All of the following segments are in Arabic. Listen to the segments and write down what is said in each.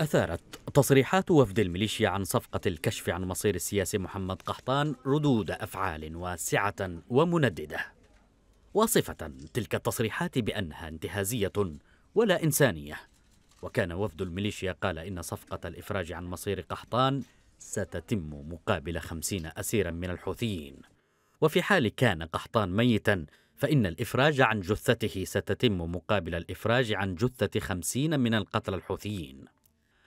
أثارت تصريحات وفد الميليشيا عن صفقة الكشف عن مصير السياسي محمد قحطان ردود أفعال واسعة ومنددة، واصفة تلك التصريحات بأنها انتهازية ولا إنسانية. وكان وفد الميليشيا قال إن صفقة الإفراج عن مصير قحطان ستتم مقابل 50 أسيرا من الحوثيين، وفي حال كان قحطان ميتا فإن الإفراج عن جثته ستتم مقابل الإفراج عن جثة 50 من القتلى الحوثيين.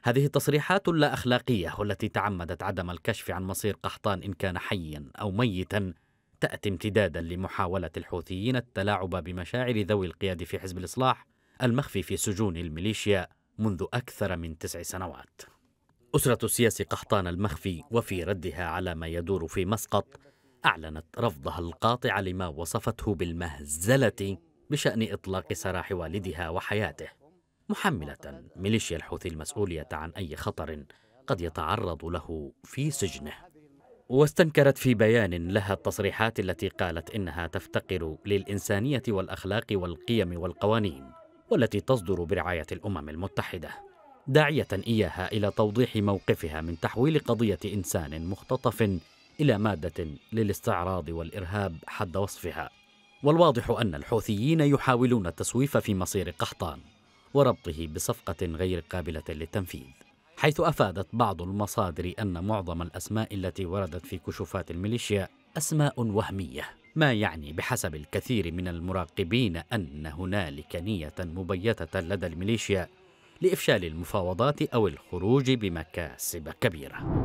هذه التصريحات اللا أخلاقية والتي تعمدت عدم الكشف عن مصير قحطان إن كان حيا أو ميتا تأتي امتدادا لمحاولة الحوثيين التلاعب بمشاعر ذوي القيادة في حزب الإصلاح المخفي في سجون الميليشيا منذ أكثر من 9 سنوات. أسرة السياسي قحطان المخفي، وفي ردها على ما يدور في مسقط، أعلنت رفضها القاطع لما وصفته بالمهزلة بشأن إطلاق سراح والدها وحياته، محملة ميليشيا الحوثي المسؤولية عن أي خطر قد يتعرض له في سجنه. واستنكرت في بيان لها التصريحات التي قالت إنها تفتقر للإنسانية والأخلاق والقيم والقوانين، والتي تصدر برعاية الأمم المتحدة، داعية إياها إلى توضيح موقفها من تحويل قضية إنسان مختطف إلى مادة للاستعراض والإرهاب حد وصفها. والواضح أن الحوثيين يحاولون التسويف في مصير قحطان وربطه بصفقة غير قابلة للتنفيذ، حيث أفادت بعض المصادر أن معظم الأسماء التي وردت في كشوفات الميليشيا أسماء وهمية، ما يعني بحسب الكثير من المراقبين أن هنالك نية مبيتة لدى الميليشيا لإفشال المفاوضات أو الخروج بمكاسب كبيرة.